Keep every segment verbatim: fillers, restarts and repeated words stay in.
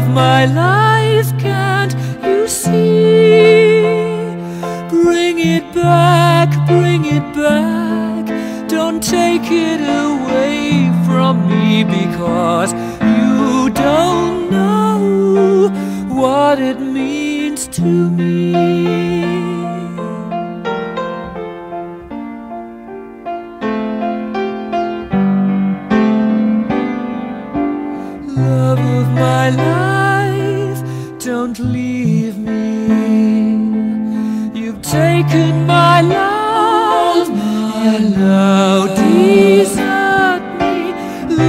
of my life, can't you see? Bring it back, bring it back, don't take it away from me, because you don't know what it means to me. Love of my life, don't leave me. You've taken my love, and now desert me.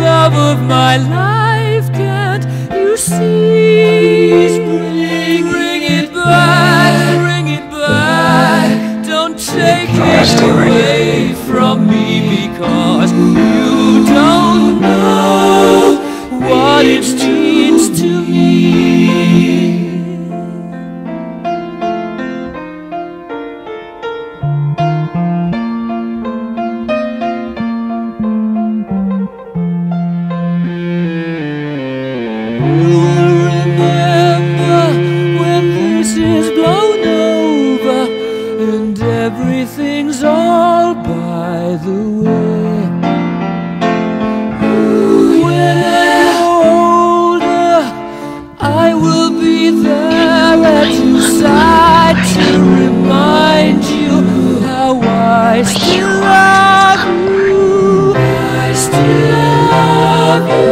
Love of my life, can't you see? Bring, bring it back, bring it back. Don't take it away from me, because you don't know what it means to me. You'll remember when this is blown over and everything's all by the way. I still love you, I still love you.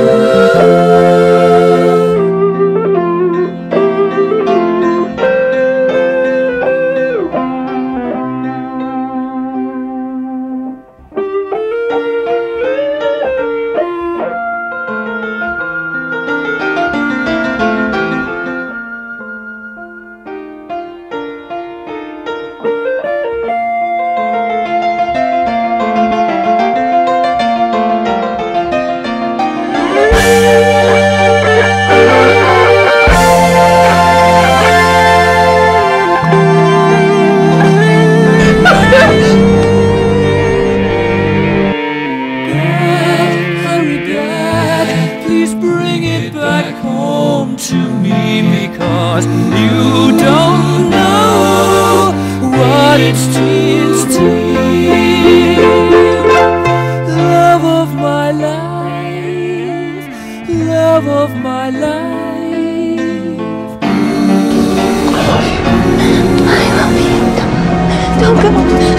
To me, because you don't know what it means to me. Love of my life, love of my life. I love you. Don't go.